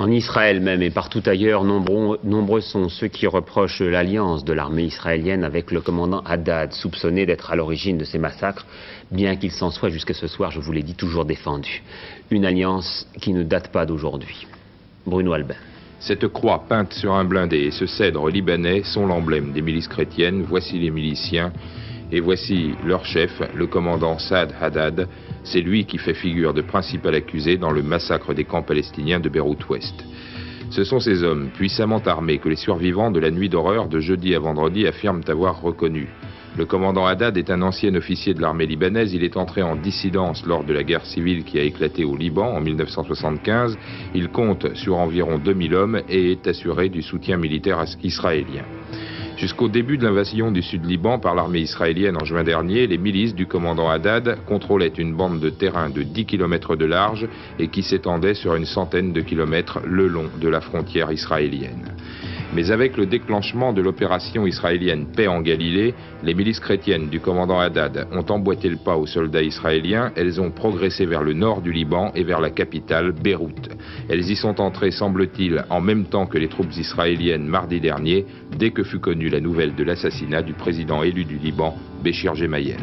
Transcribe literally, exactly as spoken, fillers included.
En Israël même et partout ailleurs, nombreux, nombreux sont ceux qui reprochent l'alliance de l'armée israélienne avec le commandant Haddad, soupçonné d'être à l'origine de ces massacres, bien qu'il s'en soit jusqu'à ce soir, je vous l'ai dit, toujours défendu. Une alliance qui ne date pas d'aujourd'hui. Bruno Albin. Cette croix peinte sur un blindé et ce cèdre libanais sont l'emblème des milices chrétiennes. Voici les miliciens et voici leur chef, le commandant Saad Haddad. C'est lui qui fait figure de principal accusé dans le massacre des camps palestiniens de Beyrouth-Ouest. Ce sont ces hommes puissamment armés que les survivants de la nuit d'horreur de jeudi à vendredi affirment avoir reconnus. Le commandant Haddad est un ancien officier de l'armée libanaise. Il est entré en dissidence lors de la guerre civile qui a éclaté au Liban en mille neuf cent soixante-quinze. Il compte sur environ deux mille hommes et est assuré du soutien militaire israélien. Jusqu'au début de l'invasion du Sud-Liban par l'armée israélienne en juin dernier, les milices du commandant Haddad contrôlaient une bande de terrain de dix kilomètres de large et qui s'étendait sur une centaine de kilomètres le long de la frontière israélienne. Mais avec le déclenchement de l'opération israélienne Paix en Galilée, les milices chrétiennes du commandant Haddad ont emboîté le pas aux soldats israéliens. Elles ont progressé vers le nord du Liban et vers la capitale, Beyrouth. Elles y sont entrées, semble-t-il, en même temps que les troupes israéliennes mardi dernier, dès que fut connue la nouvelle de l'assassinat du président élu du Liban, Béchir Gemayel.